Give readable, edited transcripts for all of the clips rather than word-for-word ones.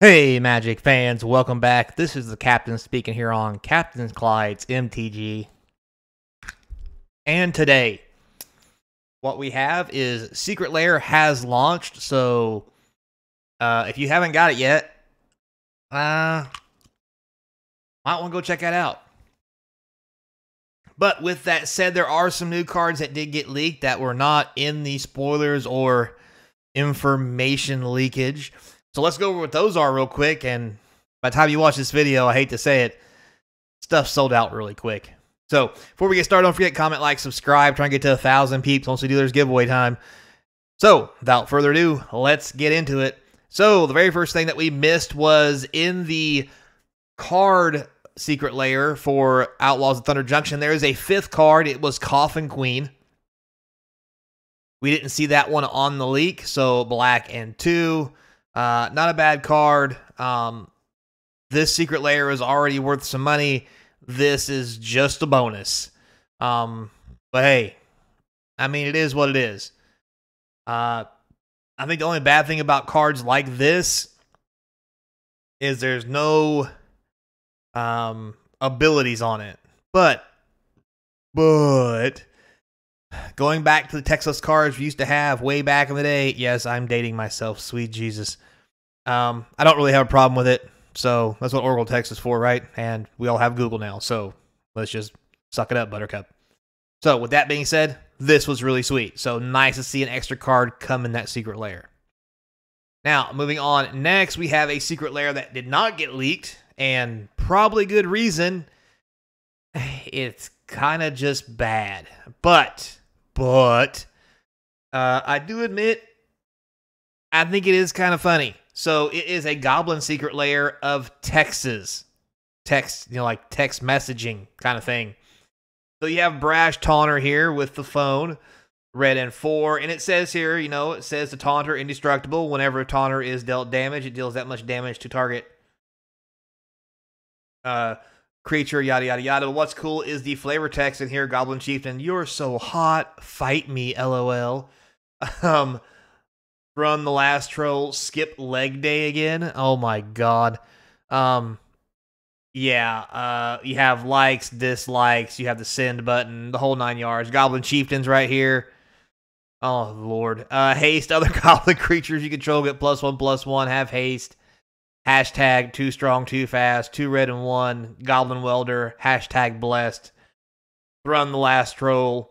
Hey Magic fans, welcome back. This is the Captain speaking here on Captain Clyde's MTG. And today, what we have is Secret Lair has launched, so if you haven't got it yet, might want to go check that out. But with that said, there are some new cards that did get leaked that were not in the spoilers or information leakage. So let's go over what those are real quick, and by the time you watch this video, I hate to say it, stuff sold out really quick. So before we get started, don't forget, comment, like, subscribe, try and get to 1,000 peeps. Once we do, there's giveaway time. So without further ado, let's get into it. So the very first thing that we missed was in the card Secret Lair for Outlaws of Thunder Junction. There is a fifth card. It was Coffin Queen. We didn't see that one on the leak, so black and two. Not a bad card. This Secret Lair is already worth some money. This is just a bonus. But hey, I mean, it is what it is. I think the only bad thing about cards like this is there's no abilities on it. But going back to the Texas cards we used to have way back in the day, yes, I'm dating myself, sweet Jesus. I don't really have a problem with it, so that's what Oracle Text is for, right? And we all have Google now, so let's just suck it up, Buttercup. So with that being said, this was really sweet. So nice to see an extra card come in that Secret Lair. Now, moving on, next we have a Secret Lair that did not get leaked, and probably good reason. It's kind of just bad, but I do admit, I think it is kind of funny. So it is a Goblin Secret Lair of Texas. Text, you know, like text messaging kind of thing. So you have Brash Taunter here with the phone, red and four. And it says here, you know, it says the Taunter indestructible. Whenever a Taunter is dealt damage, it deals that much damage to target creature, yada, yada, yada. But what's cool is the flavor text in here, Goblin Chieftain, you're so hot, fight me, LOL. Thrun the Last Troll, skip leg day again. Oh my God. You have likes, dislikes, you have the send button, the whole nine yards. Goblin Chieftain's right here. Oh Lord. Haste, other goblin creatures you control get +1/+1, have haste. Hashtag too strong, too fast, too red and one. Goblin Welder, hashtag blessed. Thrun the Last Troll,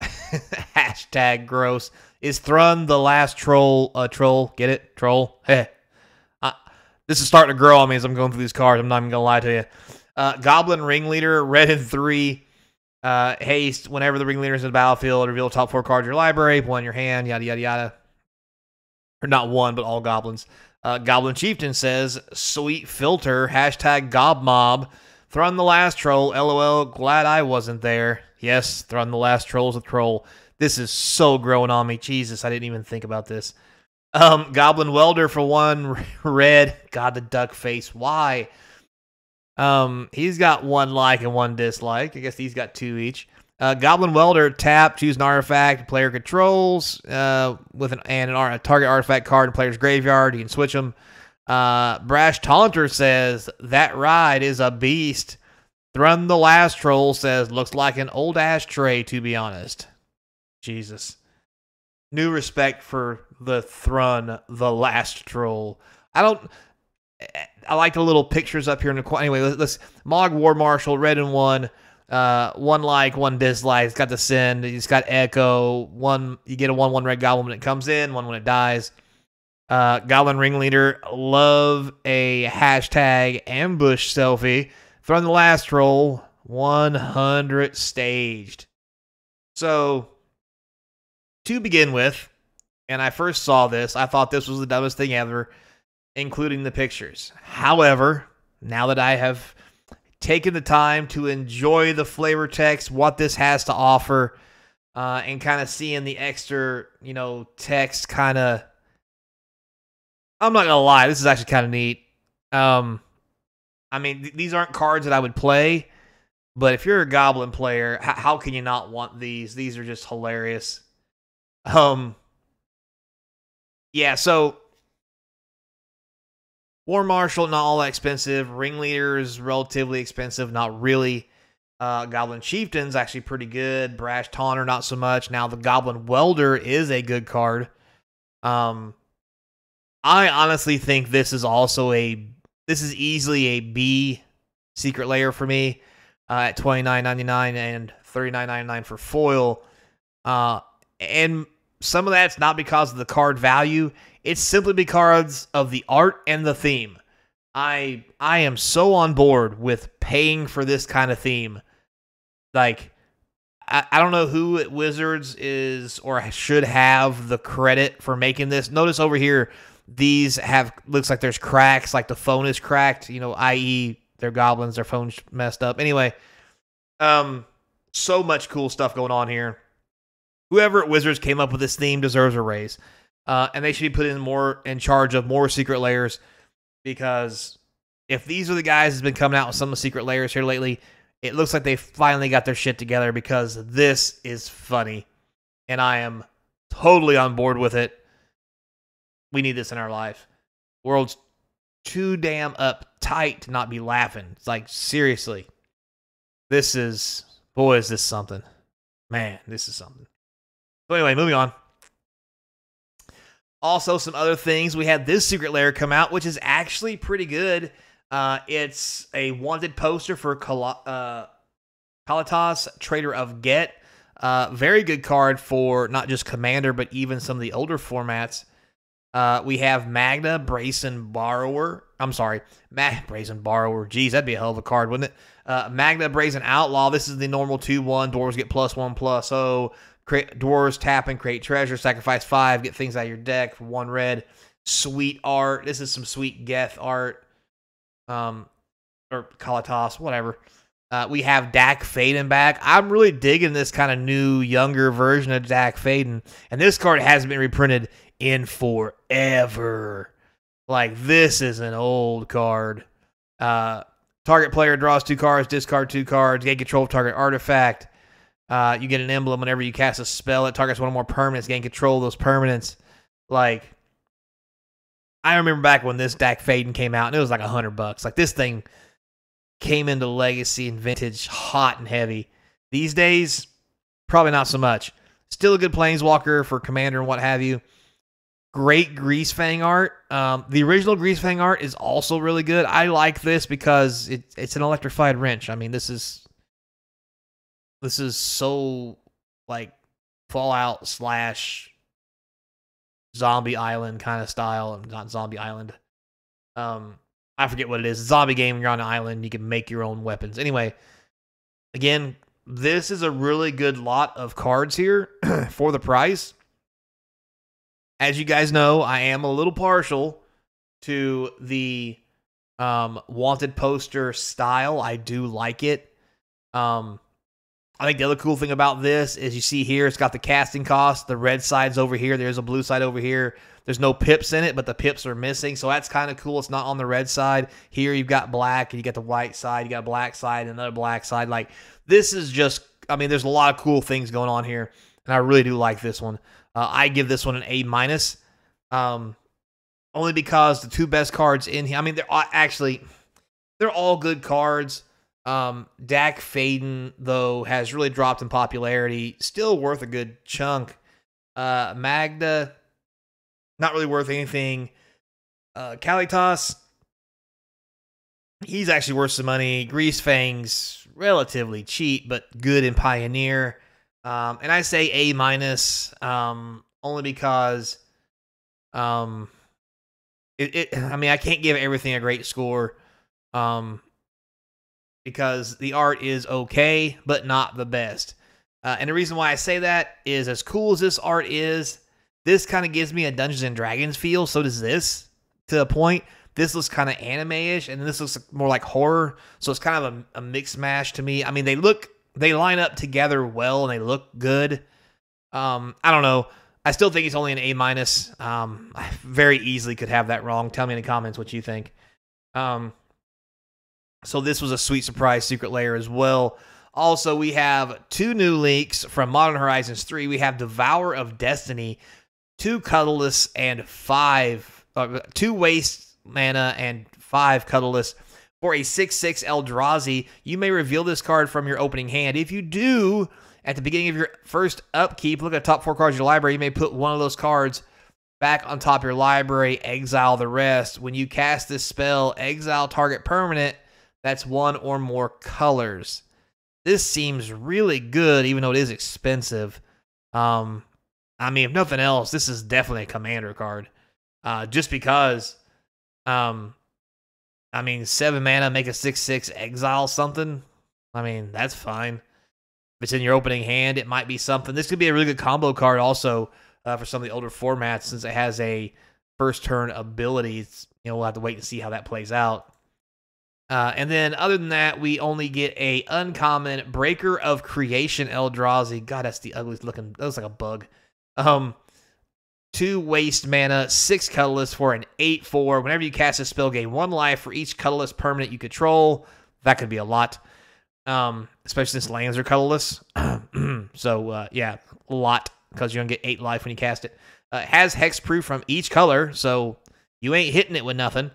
hashtag gross. Is Thrun the Last Troll a troll? Get it? Troll? Heh. This is starting to grow on me as I'm going through these cards. I'm not even going to lie to you. Goblin Ringleader, red and three. Haste, whenever the Ringleader is in the battlefield, reveal top four cards of your library, one in your hand, yada, yada, yada. Or not one, but all goblins. Goblin Chieftain says, sweet filter, hashtag gobmob. Thrun the Last Troll, LOL, glad I wasn't there. Yes, Thrun the Last Troll's a troll. This is so growing on me. Jesus, I didn't even think about this. Goblin Welder for one, red. God, the duck face. Why? He's got one like and one dislike. I guess he's got two each. Goblin Welder, tap, choose an artifact player controls with a target artifact card in player's graveyard. You can switch them. Brash Taunter says, that ride is a beast. Thrun the Last Troll says, looks like an old ashtray, to be honest. Jesus. New respect for the Thrun, the Last Troll. I like the little pictures up here in the corner. Anyway, let's Mog War Marshal, red and one. One like, one dislike. It's got the send. It's got echo. One, you get a 1/1 red goblin when it comes in, one when it dies. Goblin Ringleader, love a hashtag ambush selfie. Thrun the Last Troll, 100 staged. So, to begin with, and I first saw this, I thought this was the dumbest thing ever, including the pictures. However, now that I have taken the time to enjoy the flavor text, what this has to offer, and kind of seeing the extra, you know, text kind of, I'm not going to lie, this is actually kind of neat. I mean, these aren't cards that I would play, but if you're a Goblin player, how can you not want these? These are just hilarious. Yeah, so War Marshal, not all that expensive. Ringleader is relatively expensive, not really. Goblin Chieftain's actually pretty good. Brash Taunter, not so much. Now the Goblin Welder is a good card. I honestly think this is also this is easily a B Secret Lair for me, at $29.99 and $39.99 for foil. And some of that's not because of the card value. It's simply because of the art and the theme. I am so on board with paying for this kind of theme. Like, I don't know who at Wizards is or should have the credit for making this. Notice over here, these have, looks like there's cracks, like the phone is cracked, you know, i.e. their goblins, their phone's messed up. Anyway, so much cool stuff going on here. Whoever at Wizards came up with this theme deserves a raise. And they should be put in charge of more Secret Lairs, because if these are the guys that's been coming out with some of the Secret Lairs here lately, it looks like they finally got their shit together, because this is funny and I am totally on board with it. We need this in our life. World's too damn uptight to not be laughing. It's like, seriously, this is, boy, is this something. Man, this is something. So anyway, moving on. Also, some other things. We had this Secret Lair come out, which is actually pretty good. It's a wanted poster for Kalitas, Trader of Get. Very good card for not just Commander, but even some of the older formats. We have Magda Brazen Borrower. I'm sorry, Magda Brazen Borrower. Geez, that'd be a hell of a card, wouldn't it? Magda Brazen Outlaw. This is the normal 2/1. Dwarves get +1/+. So dwarves tap and create treasure, sacrifice 5, get things out of your deck for 1 red. Sweet art. This is some sweet Geth art. Or Kalitas, whatever. We have Dack Fayden back. I'm really digging this kind of new, younger version of Dack Fayden. And this card hasn't been reprinted in forever. Like, this is an old card. Target player draws 2 cards, discard 2 cards, gain control of target artifact. You get an emblem whenever you cast a spell. It targets 1 or more permanents. Gain control of those permanents. Like, I remember back when this Dack Fayden came out, and it was like $100. Like, this thing came into Legacy and Vintage hot and heavy. These days, probably not so much. Still a good Planeswalker for Commander and what have you. Great Greasefang art. The original Greasefang art is also really good. I like this because it's an electrified wrench. I mean, this is so, like, Fallout / Zombie Island kind of style. Not Zombie Island. I forget what it is. Zombie game, you're on an island, you can make your own weapons. Anyway, again, this is a really good lot of cards here for the price. As you guys know, I am a little partial to the Wanted Poster style. I do like it. I think the other cool thing about this is you see here, it's got the casting cost. The red side's over here. There's a blue side over here. There's no pips in it, but the pips are missing. So that's kind of cool. It's not on the red side. Here you've got black, and you got the white side. You got a black side and another black side. Like, this is just, I mean, there's a lot of cool things going on here. And I really do like this one. I give this one an A-, only because the 2 best cards in here, I mean, they're all good cards. Dack Fayden, though, has really dropped in popularity. Still worth a good chunk. Magda, not really worth anything. Kalitas, he's actually worth some money. Greasefang's relatively cheap, but good in Pioneer. And I say A-, only because I mean, I can't give everything a great score. Because the art is okay, but not the best. And the reason why I say that is, as cool as this art is, this kind of gives me a Dungeons & Dragons feel. So does this, to a point. This looks kind of anime-ish, and this looks more like horror. So it's kind of a mix mash to me. I mean, they line up together well, and they look good. I don't know. I still think it's only an A-. I very easily could have that wrong. Tell me in the comments what you think. So this was a sweet surprise Secret Lair as well. Also, we have 2 new leaks from Modern Horizons 3. We have Devour of Destiny, 2 Cutlass, and 5 2 Waste mana and 5 Cuddalus for a 6/6 Eldrazi. You may reveal this card from your opening hand. If you do, at the beginning of your first upkeep, look at the top 4 cards of your library. You may put one of those cards back on top of your library, exile the rest. When you cast this spell, exile target permanent that's 1 or more colors. This seems really good, even though it is expensive. I mean, if nothing else, this is definitely a commander card. Just because, I mean, 7 mana, make a 6/6, exile something. I mean, that's fine. If it's in your opening hand, it might be something. This could be a really good combo card also for some of the older formats, since it has a first turn ability. It's, you know, we'll have to wait and see how that plays out. And then other than that, we only get a uncommon Breaker of Creation Eldrazi. God, that's the ugliest looking. That looks like a bug. 2 waste mana, 6 Cuddalus for an 8/4. Whenever you cast a spell, gain 1 life for each Cuddalus permanent you control. That could be a lot, especially since lands are Cuddalus. So, yeah, a lot, because you're going to get 8 life when you cast it. It has hexproof from each color, so you ain't hitting it with nothing.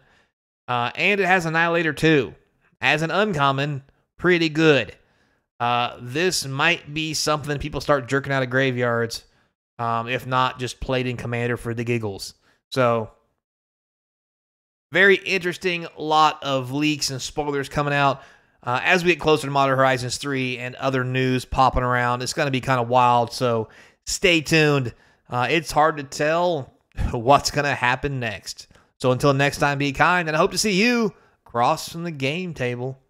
And it has Annihilator too. As an uncommon, pretty good. This might be something people start jerking out of graveyards. If not, just played in Commander for the giggles. So, very interesting. Lot of leaks and spoilers coming out. As we get closer to Modern Horizons 3 and other news popping around, it's going to be kind of wild. So, stay tuned. It's hard to tell what's going to happen next. So until next time, be kind, and I hope to see you across from the game table.